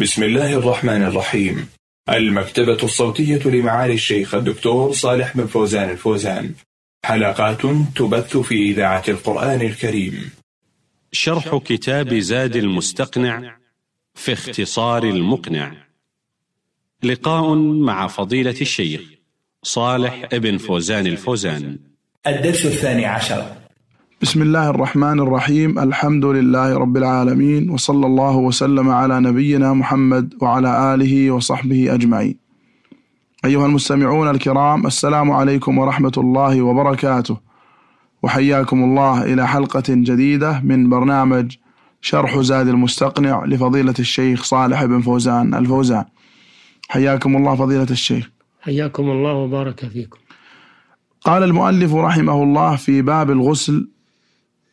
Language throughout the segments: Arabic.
بسم الله الرحمن الرحيم. المكتبة الصوتية لمعالي الشيخ الدكتور صالح بن فوزان الفوزان، حلقات تبث في إذاعة القرآن الكريم. شرح كتاب زاد المستقنع في اختصار المقنع، لقاء مع فضيلة الشيخ صالح بن فوزان الفوزان. الدرس 12. بسم الله الرحمن الرحيم. الحمد لله رب العالمين، وصلى الله وسلم على نبينا محمد وعلى آله وصحبه أجمعين. أيها المستمعون الكرام، السلام عليكم ورحمة الله وبركاته، وحياكم الله إلى حلقة جديدة من برنامج شرح زاد المستقنع لفضيلة الشيخ صالح بن فوزان الفوزان. حياكم الله فضيلة الشيخ. حياكم الله وبارك فيكم. قال المؤلف رحمه الله في باب الغسل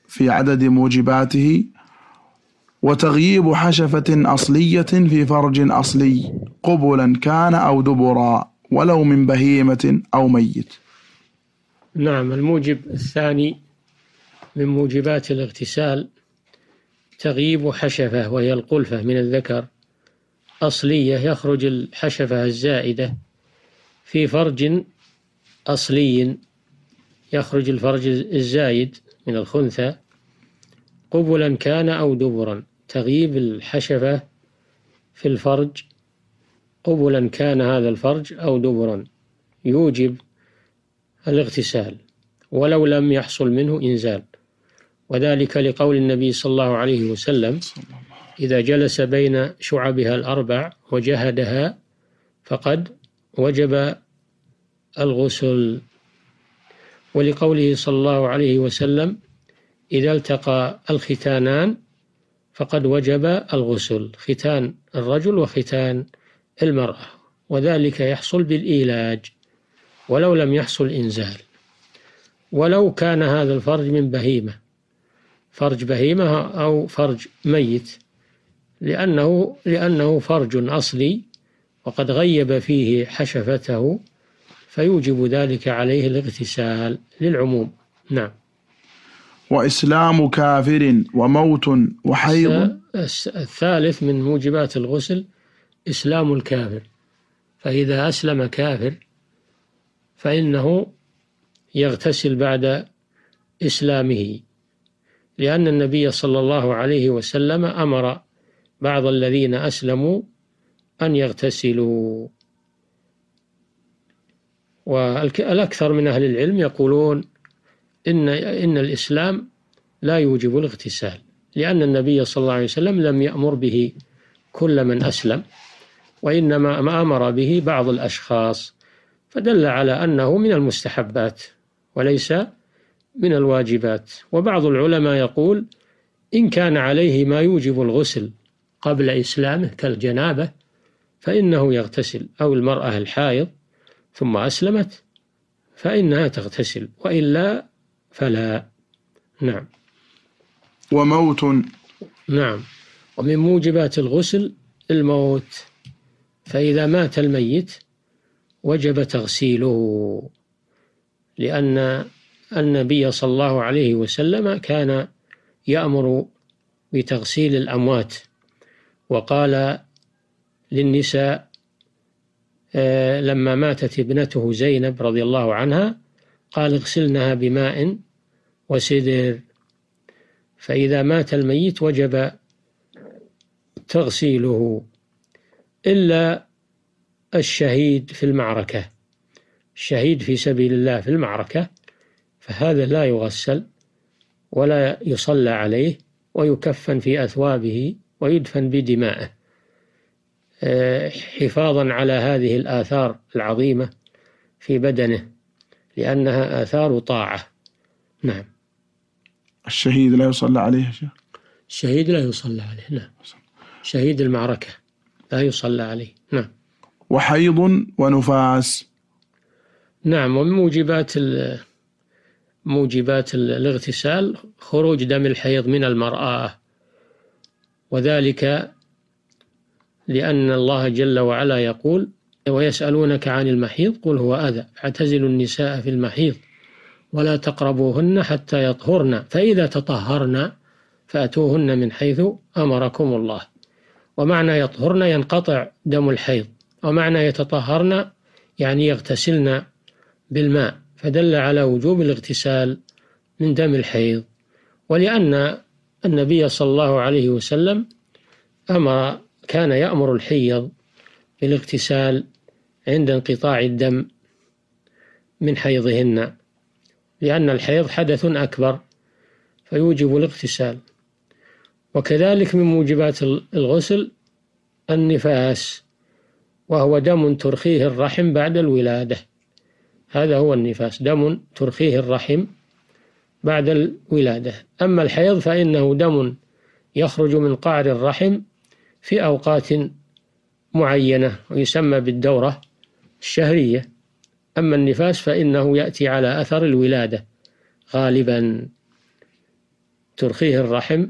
في عدد موجباته: وتغييب حشفة أصلية في فرج أصلي قبلا كان أو دبرا ولو من بهيمة أو ميت. نعم، الموجب الثاني من موجبات الاغتسال تغييب حشفة، وهي القلفة من الذكر، أصلية يخرج الحشفة الزائدة في فرج أصلي، يخرج الفرج الزايد من الخنثى قبلا كان أو دبرا. تغييب الحشفة في الفرج قبلا كان هذا الفرج أو دبرا يوجب الاغتسال ولو لم يحصل منه إنزال، وذلك لقول النبي صلى الله عليه وسلم: إذا جلس بين شعبها الأربع وجهدها فقد وجب الغسل، ولقوله صلى الله عليه وسلم: إذا التقى الختانان فقد وجب الغسل، ختان الرجل وختان المرأة، وذلك يحصل بالإيلاج ولو لم يحصل إنزال. ولو كان هذا الفرج من بهيمة، فرج بهيمة أو فرج ميت، لأنه فرج أصلي وقد غيب فيه حشفته، فيوجب ذلك عليه الاغتسال للعموم. نعم. وإسلام كافر وموت وحيض. الثالث من موجبات الغسل إسلام الكافر، فإذا أسلم كافر فإنه يغتسل بعد إسلامه، لأن النبي صلى الله عليه وسلم أمر بعض الذين أسلموا أن يغتسلوا. والأكثر من أهل العلم يقولون إن الإسلام لا يوجب الاغتسال، لأن النبي صلى الله عليه وسلم لم يأمر به كل من أسلم، وإنما ما أمر به بعض الأشخاص، فدل على أنه من المستحبات وليس من الواجبات. وبعض العلماء يقول: إن كان عليه ما يوجب الغسل قبل إسلامه كالجنابة فإنه يغتسل، أو المرأة الحائض ثم أسلمت فإنها تغتسل، وإلا فلا. نعم. وموت. نعم، ومن موجبات الغسل الموت، فإذا مات الميت وجب تغسيله، لأن النبي صلى الله عليه وسلم كان يأمر بتغسيل الأموات، وقال للنساء لما ماتت ابنته زينب رضي الله عنها قال: اغسلنها بماء وسدر. فإذا مات الميت وجب تغسيله، إلا الشهيد في المعركة، الشهيد في سبيل الله في المعركة، فهذا لا يغسل ولا يصلى عليه، ويكفن في أثوابه ويدفن بدمائه، حفاظا على هذه الآثار العظيمة في بدنه، لأنها آثار طاعة. نعم. الشهيد لا يصلى عليه. الشهيد لا يصلى عليه. نعم، شهيد المعركة لا يصلى عليه. نعم. وحيض ونفاس. نعم، ومن موجبات الاغتسال خروج دم الحيض من المرأة، وذلك لأن الله جل وعلا يقول: ويسألونك عن المحيض قل هو أذى فاعتزلوا النساء في المحيض ولا تقربوهن حتى يطهرن فإذا تطهرن فأتوهن من حيث أمركم الله، ومعنى يطهرن ينقطع دم الحيض، ومعنى يتطهرن يعني يغتسلن بالماء، فدل على وجوب الاغتسال من دم الحيض، ولأن النبي صلى الله عليه وسلم كان يأمر الحيض بالاغتسال عند انقطاع الدم من حيضهن، لأن الحيض حدث أكبر فيوجب الاغتسال. وكذلك من موجبات الغسل النفاس، وهو دم ترخيه الرحم بعد الولادة، هذا هو النفاس، دم ترخيه الرحم بعد الولادة. أما الحيض فإنه دم يخرج من قعر الرحم في أوقات معينة ويسمى بالدورة الشهرية. أما النفاس فإنه يأتي على أثر الولادة غالبا، ترخيه الرحم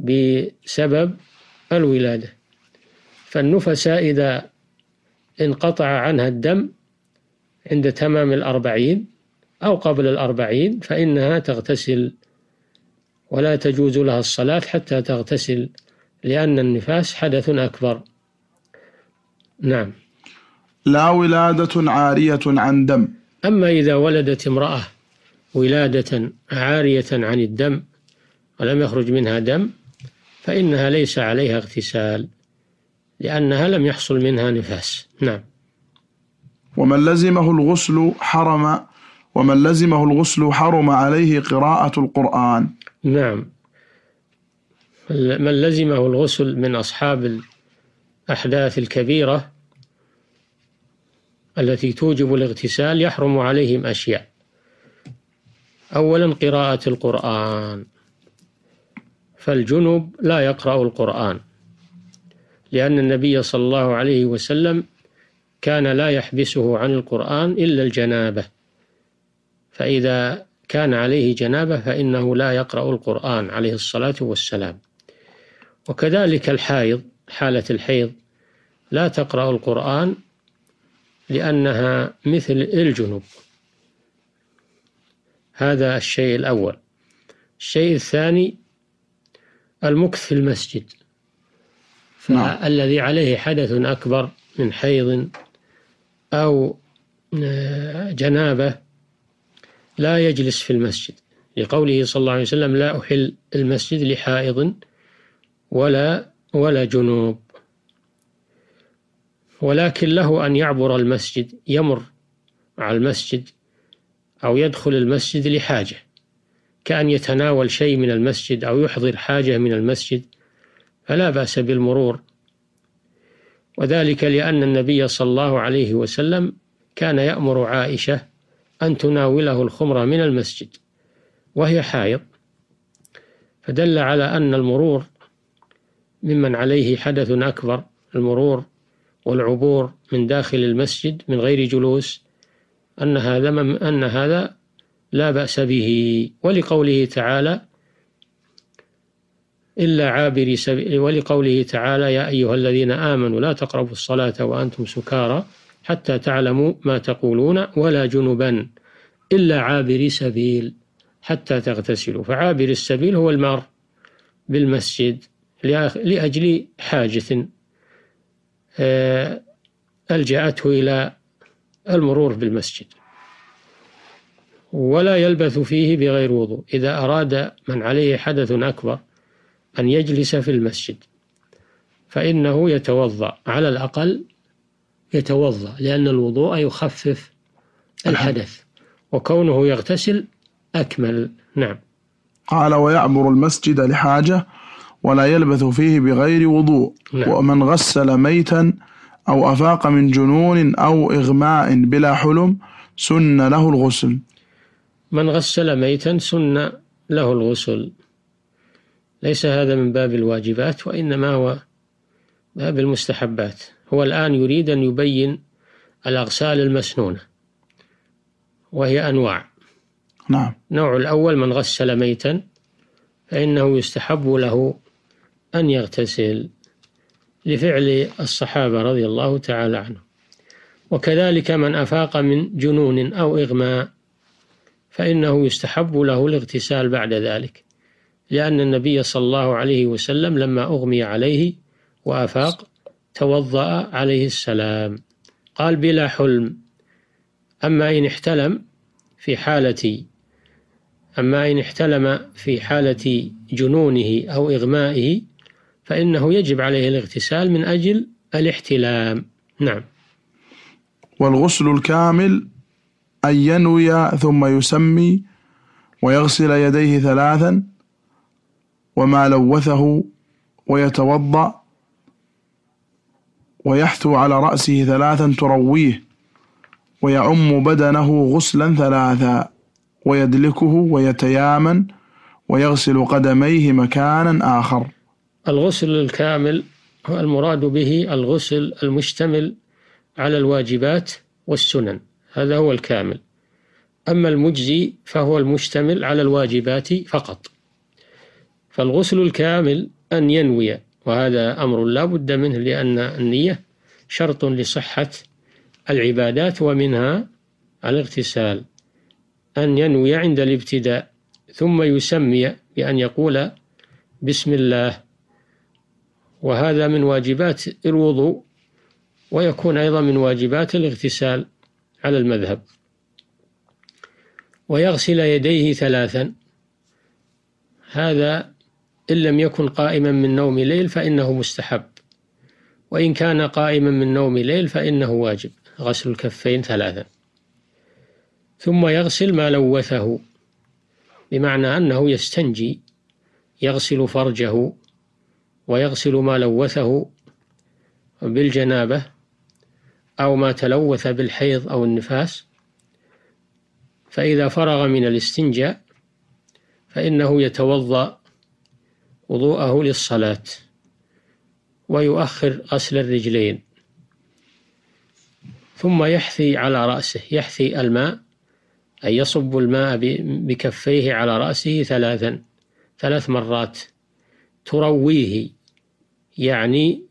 بسبب الولادة، فالنفس إذا انقطع عنها الدم عند تمام 40 أو قبل 40 فإنها تغتسل، ولا تجوز لها الصلاة حتى تغتسل، لأن النفاس حدث أكبر. نعم. لا ولادة عارية عن دم. أما إذا ولدت امرأة ولادة عارية عن الدم ولم يخرج منها دم فإنها ليس عليها اغتسال، لأنها لم يحصل منها نفاس. نعم. ومن لزمه الغسل حرم عليه قراءة القرآن. نعم، من لزمه الغسل من أصحاب الأحداث الكبيرة التي توجب الاغتسال يحرم عليهم أشياء. أولا قراءة القرآن، فالجنب لا يقرأ القرآن، لأن النبي صلى الله عليه وسلم كان لا يحبسه عن القرآن إلا الجنابة، فإذا كان عليه جنابة فإنه لا يقرأ القرآن عليه الصلاة والسلام. وكذلك الحائض، حالة الحيض لا تقرأ القرآن لأنها مثل الجنب. هذا الشيء الأول. الشيء الثاني المكث في المسجد، فالذي عليه حدث أكبر من حيض أو جنابة لا يجلس في المسجد، لقوله صلى الله عليه وسلم لا أحل المسجد لحائض ولا جنوب. ولكن له أن يعبر المسجد، يمر على المسجد أو يدخل المسجد لحاجة، كأن يتناول شيء من المسجد أو يحضر حاجة من المسجد، فلا بأس بالمرور، وذلك لأن النبي صلى الله عليه وسلم كان يأمر عائشة أن تناوله الخمر من المسجد وهي حائض، فدل على أن المرور ممن عليه حدث أكبر، المرور والعبور من داخل المسجد من غير جلوس، أن هذا لا بأس به. ولقوله تعالى يا أيها الذين آمنوا لا تقربوا الصلاة وأنتم سكارى حتى تعلموا ما تقولون ولا جنبا إلا عابري سبيل حتى تغتسلوا. فعابر السبيل هو المار بالمسجد لأجل حاجة ألجأته إلى المرور بالمسجد. ولا يلبث فيه بغير وضوء، إذا أراد من عليه حدث أكبر أن يجلس في المسجد فإنه يتوضأ، على الأقل يتوضأ، لأن الوضوء يخفف الحدث، وكونه يغتسل أكمل. نعم. قال ويعبر المسجد لحاجة ولا يلبث فيه بغير وضوء. نعم. ومن غسل ميتا أو أفاق من جنون أو إغماء بلا حلم سن له الغسل. من غسل ميتا سن له الغسل، ليس هذا من باب الواجبات وإنما هو باب المستحبات. هو الآن يريد أن يبين الأغسال المسنونة وهي أنواع. نعم. نوع الأول من غسل ميتا فإنه يستحب له أن يغتسل لفعل الصحابة رضي الله تعالى عنهم. وكذلك من أفاق من جنون أو إغماء فإنه يستحب له الاغتسال بعد ذلك، لأن النبي صلى الله عليه وسلم لما أغمي عليه وأفاق توضأ عليه السلام. قال بلا حلم. أما إن احتلم في حالة جنونه أو إغمائه فإنه يجب عليه الاغتسال من أجل الاحتلام. نعم. والغسل الكامل أن ينوي ثم يسمي ويغسل يديه ثلاثا وما لوثه ويتوضأ ويحثو على رأسه ثلاثا ترويه ويعم بدنه غسلا ثلاثا ويدلكه ويتيامن ويغسل قدميه مكانا آخر. الغسل الكامل المراد به الغسل المشتمل على الواجبات والسنن، هذا هو الكامل. أما المجزي فهو المشتمل على الواجبات فقط. فالغسل الكامل أن ينوي، وهذا أمر لا بد منه لأن النية شرط لصحة العبادات ومنها الاغتسال. أن ينوي عند الابتداء ثم يسمي بأن يقول بسم الله، وهذا من واجبات الوضوء ويكون أيضا من واجبات الاغتسال على المذهب. ويغسل يديه ثلاثا، هذا إن لم يكن قائما من نوم ليل فإنه مستحب، وإن كان قائما من نوم ليل فإنه واجب غسل الكفين ثلاثا. ثم يغسل ما لوثه، بمعنى أنه يستنجي، يغسل فرجه ويغسل ما لوثه بالجنابة أو ما تلوث بالحيض أو النفاس، فإذا فرغ من الاستنجاء فإنه يتوضأ وضوءه للصلاة ويؤخر غسل الرجلين. ثم يحثي على رأسه، يحثي الماء أي يصب الماء بكفيه على رأسه ثلاث مرات ترويه، يعني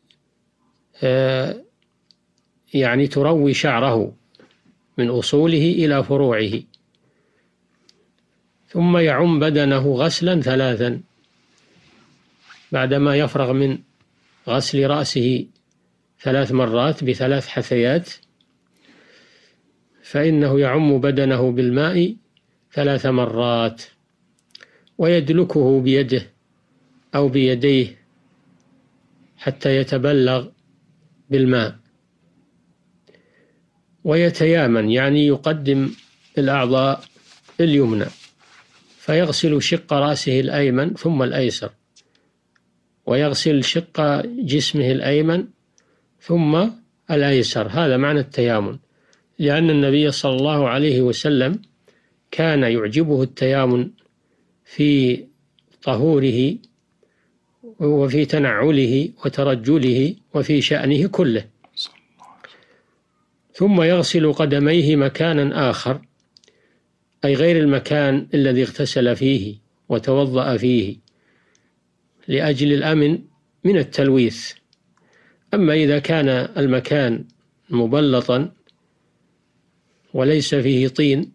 تروي شعره من أصوله إلى فروعه. ثم يعم بدنه غسلا ثلاثا بعدما يفرغ من غسل رأسه ثلاث مرات بثلاث حثيات، فإنه يعم بدنه بالماء ثلاث مرات. ويدلكه بيده أو بيديه حتى يتبلغ بالماء. ويتيامن يعني يقدم الأعضاء اليمنى، فيغسل شق رأسه الأيمن ثم الأيسر، ويغسل شق جسمه الأيمن ثم الأيسر. هذا معنى التيامن، لأن النبي صلى الله عليه وسلم كان يعجبه التيامن في طهوره وفي تنعله وترجله وفي شأنه كله. ثم يغسل قدميه مكانا آخر، أي غير المكان الذي اغتسل فيه وتوضأ فيه لأجل الأمن من التلويث. أما إذا كان المكان مبلطا وليس فيه طين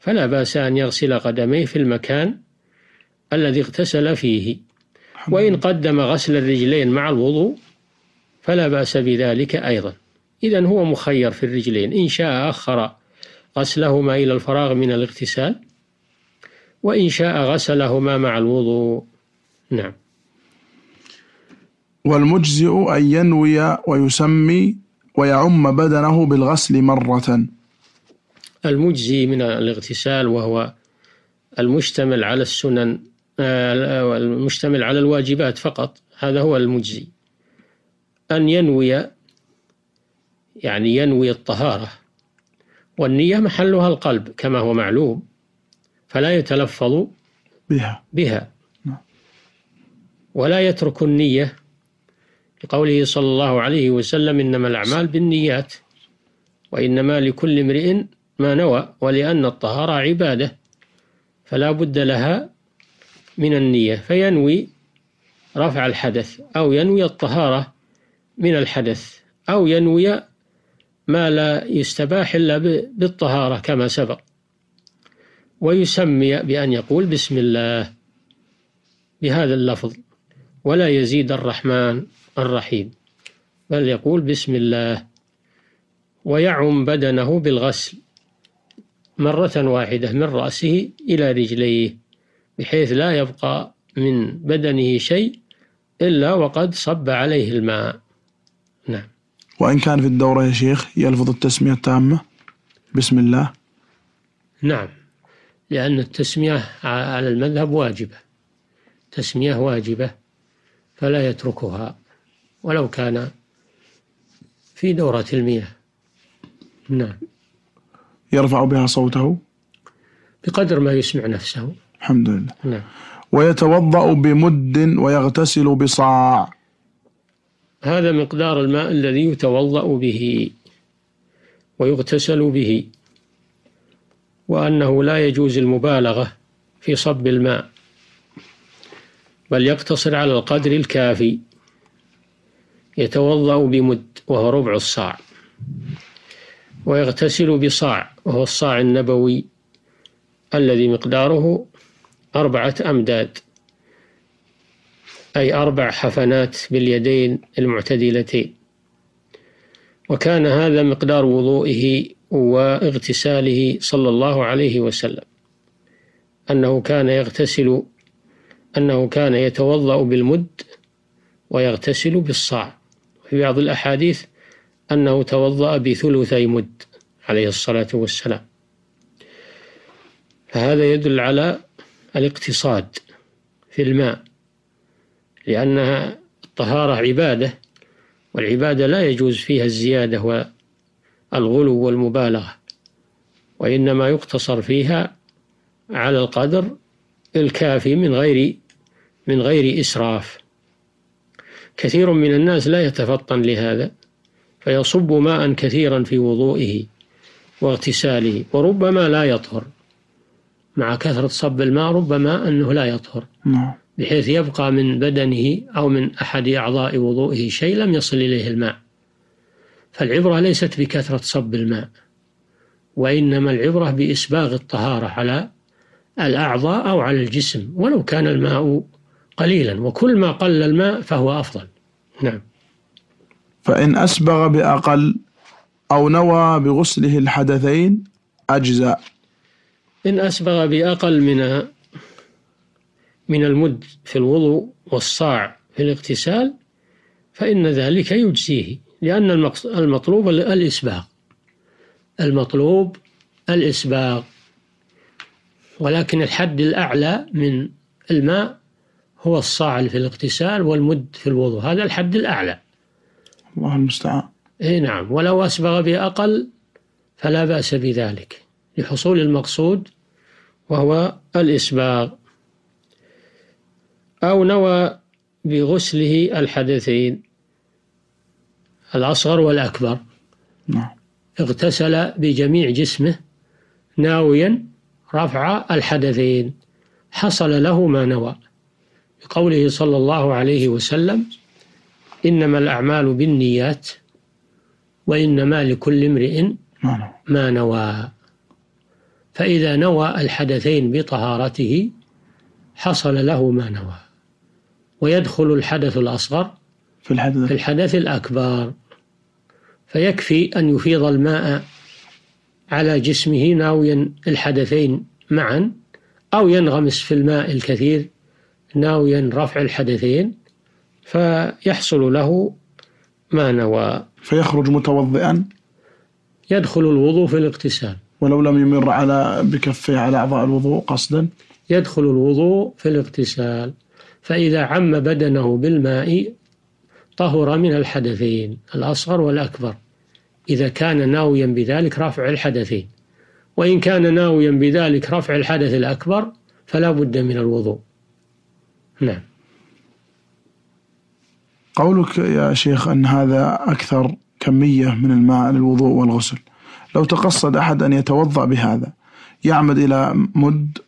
فلا بأس أن يغسل قدميه في المكان الذي اغتسل فيه. وإن قدم غسل الرجلين مع الوضوء فلا بأس بذلك أيضا. إذن هو مخير في الرجلين، إن شاء أخر غسلهما إلى الفراغ من الاغتسال وإن شاء غسلهما مع الوضوء. نعم. والمجزئ أن ينوي ويسمي ويعم بدنه بالغسل مرة. المجزي من الاغتسال وهو المشتمل على السنن المشتمل على الواجبات فقط، هذا هو المجزي. أن ينوي يعني ينوي الطهارة، والنية محلها القلب كما هو معلوم فلا يتلفظ بها ولا يترك النية، لقوله صلى الله عليه وسلم إنما الأعمال بالنيات وإنما لكل امرئ ما نوى، ولأن الطهارة عبادة فلا بد لها من النية، فينوي رفع الحدث أو ينوي الطهارة من الحدث أو ينوي ما لا يستباح إلا بالطهارة كما سبق. ويسمي بأن يقول بسم الله بهذا اللفظ، ولا يزيد الرحمن الرحيم، بل يقول بسم الله، ويعم بدنه بالغسل مرة واحدة من رأسه إلى رجليه، بحيث لا يبقى من بدنه شيء إلا وقد صب عليه الماء. نعم. وإن كان في الدورة يا شيخ يلفظ التسمية التامة بسم الله؟ نعم، لأن التسمية على المذهب واجبة، تسمية واجبة، فلا يتركها ولو كان في دورة المياه. نعم. يرفع بها صوته بقدر ما يسمع نفسه. الحمد لله. نعم. ويتوضأ بمد ويغتسل بصاع. هذا مقدار الماء الذي يتوضأ به ويغتسل به، وأنه لا يجوز المبالغة في صب الماء، بل يقتصر على القدر الكافي. يتوضأ بمد وهو ربع الصاع، ويغتسل بصاع وهو الصاع النبوي الذي مقداره 4 أمداد، أي 4 حفنات باليدين المعتدلتين. وكان هذا مقدار وضوئه واغتساله صلى الله عليه وسلم، أنه كان يتوضأ بالمد ويغتسل بالصاع. في بعض الأحاديث أنه توضأ بثلثي مد عليه الصلاة والسلام، فهذا يدل على الاقتصاد في الماء، لأنها الطهارة عبادة، والعبادة لا يجوز فيها الزيادة والغلو والمبالغة، وإنما يقتصر فيها على القدر الكافي من غير إسراف. كثير من الناس لا يتفطن لهذا، فيصب ماء كثيرا في وضوئه واغتساله، وربما لا يطهر. مع كثرة صب الماء ربما أنه لا يطهر، بحيث يبقى من بدنه أو من أحد أعضاء وضوئه شيء لم يصل إليه الماء. فالعبرة ليست بكثرة صب الماء، وإنما العبرة بإسباغ الطهارة على الأعضاء أو على الجسم، ولو كان الماء قليلا، وكل ما قل الماء فهو أفضل. نعم. فإن أسبغ بأقل أو نوى بغسله الحدثين أجزأ. إن أسبغ بأقل من المد في الوضوء والصاع في الاغتسال فإن ذلك يجزيه، لأن المطلوب الإسباغ، المطلوب الإسباغ، ولكن الحد الأعلى من الماء هو الصاع في الاغتسال والمد في الوضوء، هذا الحد الأعلى. الله المستعان. إيه نعم. ولو أسبغ بأقل فلا بأس بذلك لحصول المقصود وهو الإسباغ. أو نوى بغسله الحدثين الأصغر والأكبر. نعم. اغتسل بجميع جسمه ناويا رفع الحدثين، حصل له ما نوى، بقوله صلى الله عليه وسلم: إنما الأعمال بالنيات وإنما لكل امرئ ما نوى. فإذا نوى الحدثين بطهارته حصل له ما نوى، ويدخل الحدث الأصغر في الحدث الأكبر، فيكفي أن يفيض الماء على جسمه ناويا الحدثين معا، أو ينغمس في الماء الكثير ناويا رفع الحدثين، فيحصل له ما نوى، فيخرج متوضئا. يدخل الوضوء في الاغتسال ولو لم يمر على بكفه على أعضاء الوضوء قصدا. يدخل الوضوء في الاغتسال، فإذا عم بدنه بالماء طهر من الحدثين الأصغر والأكبر، إذا كان ناويا بذلك رفع الحدثين. وإن كان ناويا بذلك رفع الحدث الأكبر فلا بد من الوضوء. نعم. قولك يا شيخ أن هذا أكثر كمية من الماء للوضوء والغسل، لو تقصد أحد أن يتوضأ بهذا يعمد إلى مد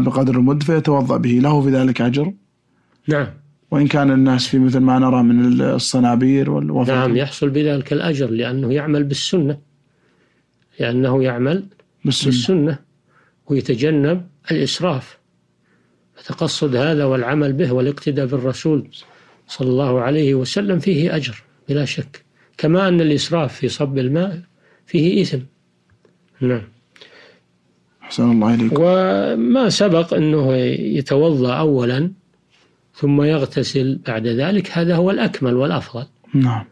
بقدر المد فيتوضأ به، له في ذلك أجر؟ نعم. وإن كان الناس في مثل ما نرى من الصنابير والوفاة. نعم، يحصل بذلك الأجر، لأنه يعمل بالسنة، لأنه يعمل بالسنة ويتجنب الإسراف. تقصد هذا والعمل به والاقتداء بالرسول صلى الله عليه وسلم فيه أجر بلا شك، كما أن الإسراف في صب الماء فيه إثم. نعم. أحسن الله إليكم. وما سبق أنه يتوضأ أولا ثم يغتسل بعد ذلك، هذا هو الأكمل والأفضل. نعم.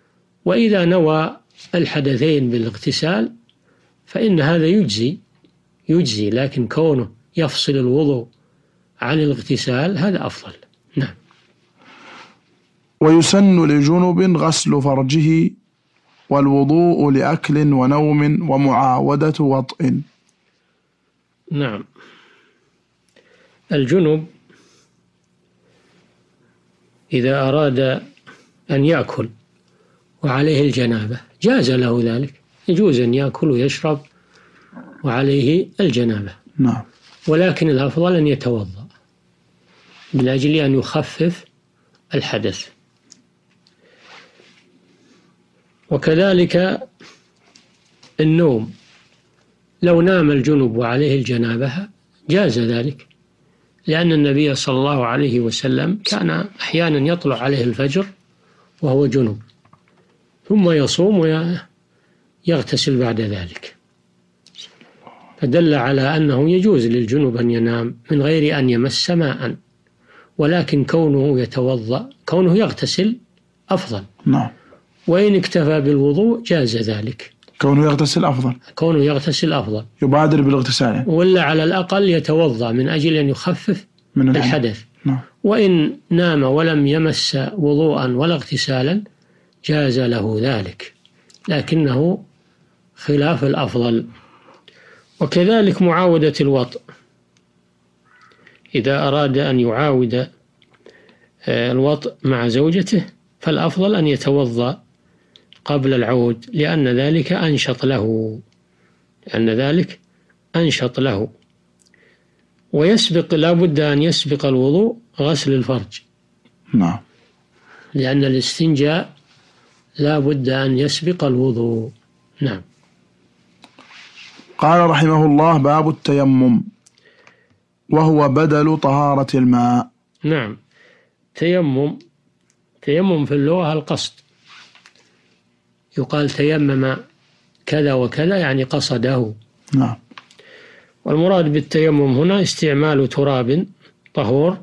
وإذا نوى الحدثين بالاغتسال فإن هذا يجزي، لكن كونه يفصل الوضوء عن الاغتسال هذا أفضل. نعم. ويسن لجنب غسل فرجه والوضوء لأكل ونوم ومعاودة وطئ. نعم. الجنب إذا أراد أن يأكل وعليه الجنابة جاز له ذلك، يجوز أن يأكل ويشرب وعليه الجنابة. نعم. ولكن الأفضل أن يتوضأ من أجل أن يخفف الحدث. وكذلك النوم، لو نام الجنب وعليه الجنابة جاز ذلك، لأن النبي صلى الله عليه وسلم كان أحيانا يطلع عليه الفجر وهو جنب ثم يصوم ويغتسل بعد ذلك، فدل على أنه يجوز للجنب أن ينام من غير أن يمس ماء، ولكن كونه يتوضأ كونه يغتسل أفضل. نعم. وإن اكتفى بالوضوء جاز ذلك، كونه يغتسل أفضل يبادر بالاغتسال، ولا على الأقل يتوضأ من أجل أن يخفف من الحدث. نعم. وإن نام ولم يمس وضوءا ولا اغتسالا جاز له ذلك، لكنه خلاف الأفضل. وكذلك معاودة الوطء، إذا أراد أن يعاود الوطء مع زوجته فالأفضل أن يتوضأ قبل العود، لأن ذلك أنشط له. ويسبق، لا بد أن يسبق الوضوء غسل الفرج. نعم. لأن الاستنجاء لا بد أن يسبق الوضوء. نعم. قال رحمه الله: باب التيمم وهو بدل طهارة الماء. نعم. تيمم في اللغة القصد، يقال تيمم كذا وكذا يعني قصده. نعم. والمراد بالتيمم هنا استعمال تراب طهور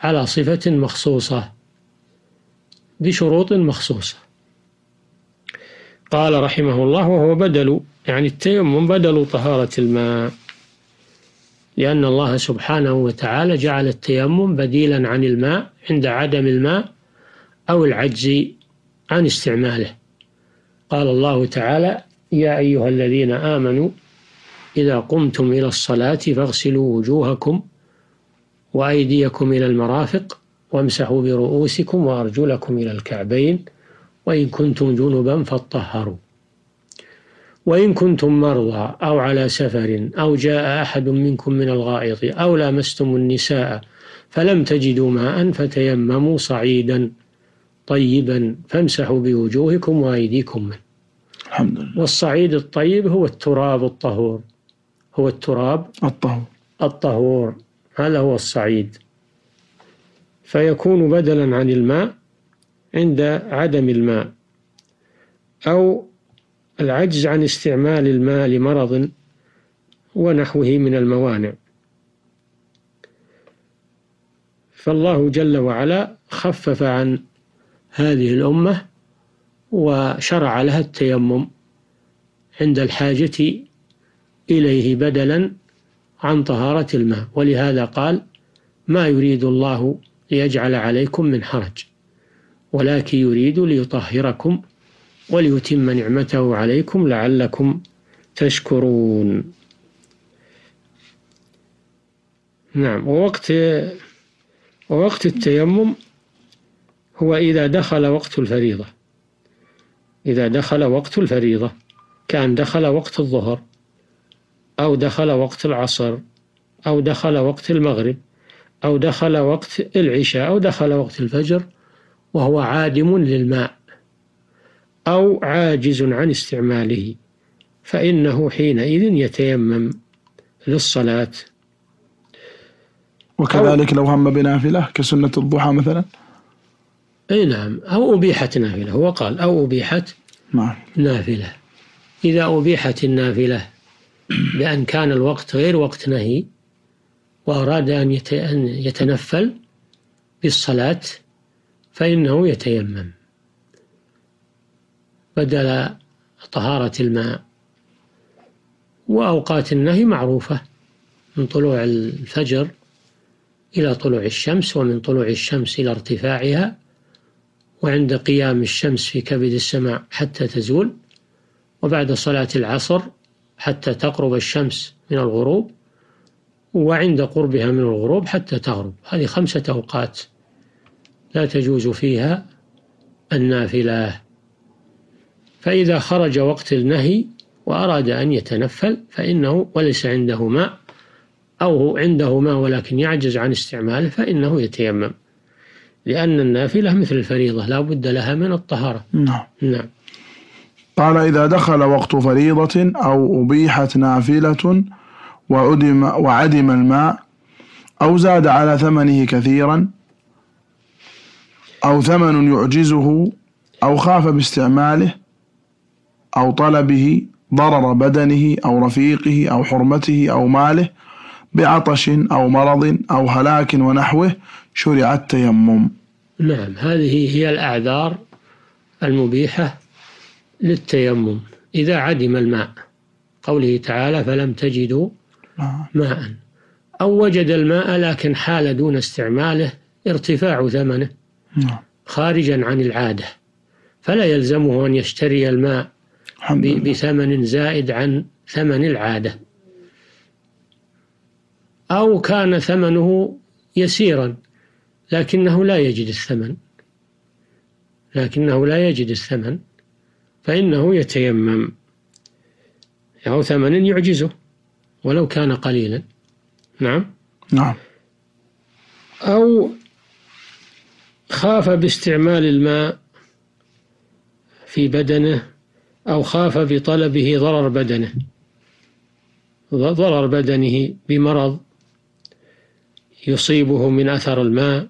على صفة مخصوصة بشروط مخصوصة. قال رحمه الله: وهو بدل، يعني التيمم بدل طهارة الماء، لأن الله سبحانه وتعالى جعل التيمم بديلا عن الماء عند عدم الماء أو العجز عن استعماله. قال الله تعالى: يا أيها الذين آمنوا إذا قمتم إلى الصلاة فاغسلوا وجوهكم وأيديكم إلى المرافق وامسحوا برؤوسكم وأرجلكم إلى الكعبين وإن كنتم جنبا فاطهروا وإن كنتم مرضى أو على سفر أو جاء أحد منكم من الغائط أو لامستم النساء فلم تجدوا ماء فتيمموا صعيدا طيبا فامسحوا بوجوهكم وأيديكم منه. الحمد لله. والصعيد الطيب هو التراب الطهور، هو التراب الطهور، هذا هو الصعيد، فيكون بدلا عن الماء عند عدم الماء أو العجز عن استعمال الماء لمرض ونحوه من الموانع. فالله جل وعلا خفف عن هذه الأمة وشرع لها التيمم عند الحاجة إليه بدلا عن طهارة الماء، ولهذا قال: ما يريد الله ليجعل عليكم من حرج ولكن يريد ليطهركم وليتم نعمته عليكم لعلكم تشكرون. نعم. ووقت التيمم هو إذا دخل وقت الفريضة، كان دخل وقت الظهر أو دخل وقت العصر أو دخل وقت المغرب أو دخل وقت العشاء أو دخل وقت الفجر وهو عادم للماء أو عاجز عن استعماله، فإنه حينئذ يتيمم للصلاة. وكذلك لو هم بنافلة كسنة الضحى مثلا. أي نعم، أو أبيحت نافلة، هو قال أو أبيحت نافلة. إذا أبيحت النافلة بأن كان الوقت غير وقت نهي وأراد أن يتنفل بالصلاة فإنه يتيمم بدل طهارة الماء. وأوقات النهي معروفة، من طلوع الفجر إلى طلوع الشمس، ومن طلوع الشمس إلى ارتفاعها، وعند قيام الشمس في كبد السماء حتى تزول، وبعد صلاة العصر حتى تقرب الشمس من الغروب، وعند قربها من الغروب حتى تغرب. هذه 5 أوقات لا تجوز فيها النافلة. فإذا خرج وقت النهي وأراد أن يتنفل فإنه وليس عنده ماء، أو عنده ماء ولكن يعجز عن استعماله، فإنه يتيمم، لأن النافلة مثل الفريضة لا بد لها من الطهارة. نعم. قال: إذا دخل وقت فريضة أو أبيحت نافلة وعدم الماء أو زاد على ثمنه كثيرا، أو ثمن يعجزه، أو خاف باستعماله أو طلبه ضرر بدنه أو رفيقه أو حرمته أو ماله بعطش أو مرض أو هلاك ونحوه، شرع التيمم. نعم، هذه هي الأعذار المبيحة للتيمم إذا عدم الماء، قوله تعالى: فلم تجدوا ماء، أو وجد الماء لكن حال دون استعماله ارتفاع ثمنه خارجا عن العادة، فلا يلزمه أن يشتري الماء بثمن زائد عن ثمن العادة، أو كان ثمنه يسيرا لكنه لا يجد الثمن فإنه يتيمم، أو ثمن يعجزه ولو كان قليلا. نعم. أو خاف باستعمال الماء في بدنه، أو خاف بطلبه ضرر بدنه بمرض يصيبه من أثر الماء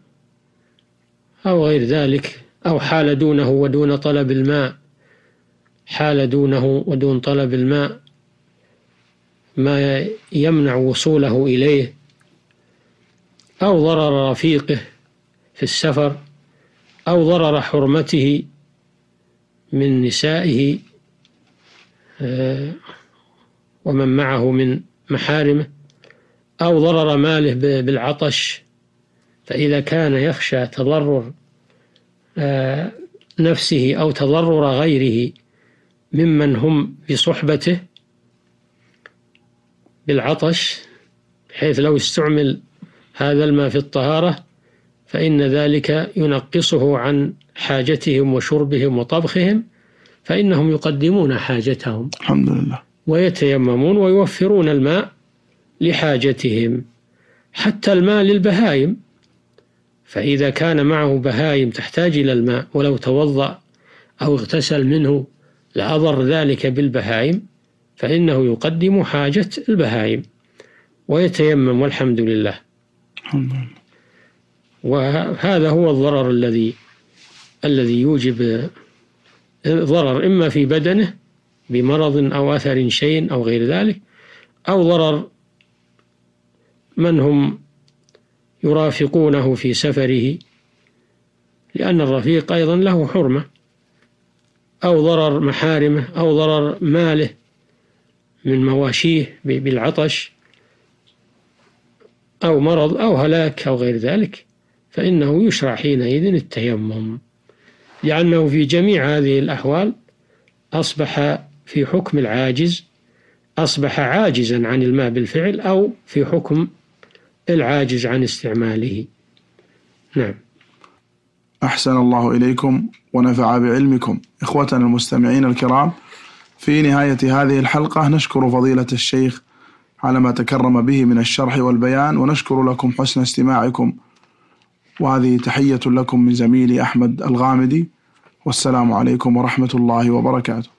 أو غير ذلك، أو حال دونه ودون طلب الماء، ما يمنع وصوله إليه، أو ضرر رفيقه في السفر، أو ضرر حرمته من نسائه ومن معه من محارمه، أو ضرر ماله بالعطش. فإذا كان يخشى تضرر نفسه أو تضرر غيره ممن هم بصحبته بالعطش، حيث لو استعمل هذا الماء في الطهارة فإن ذلك ينقصه عن حاجتهم وشربهم وطبخهم، فإنهم يقدمون حاجتهم الحمد لله ويتيممون ويوفرون الماء لحاجتهم، حتى الماء للبهائم. فإذا كان معه بهائم تحتاج إلى الماء، ولو توضأ أو اغتسل منه لأضر ذلك بالبهائم، فإنه يقدم حاجة البهائم ويتيمم، والحمد لله. وهذا هو الضرر الذي يوجب ضرر، إما في بدنه بمرض أو أثر شيء أو غير ذلك، أو ضرر من هم يرافقونه في سفره، لأن الرفيق أيضا له حرمة، أو ضرر محارمه، أو ضرر ماله من مواشيه بالعطش، أو مرض أو هلاك أو غير ذلك، فإنه يشرع حينئذ التيمم، لأنه في جميع هذه الأحوال أصبح في حكم العاجز، أصبح عاجزا عن الماء بالفعل، أو في حكم العاجز عن استعماله. نعم. أحسن الله إليكم ونفع بعلمكم. إخوتنا المستمعين الكرام، في نهاية هذه الحلقة نشكر فضيلة الشيخ على ما تكرم به من الشرح والبيان، ونشكر لكم حسن استماعكم، وهذه تحية لكم من زميلي أحمد الغامدي، والسلام عليكم ورحمة الله وبركاته.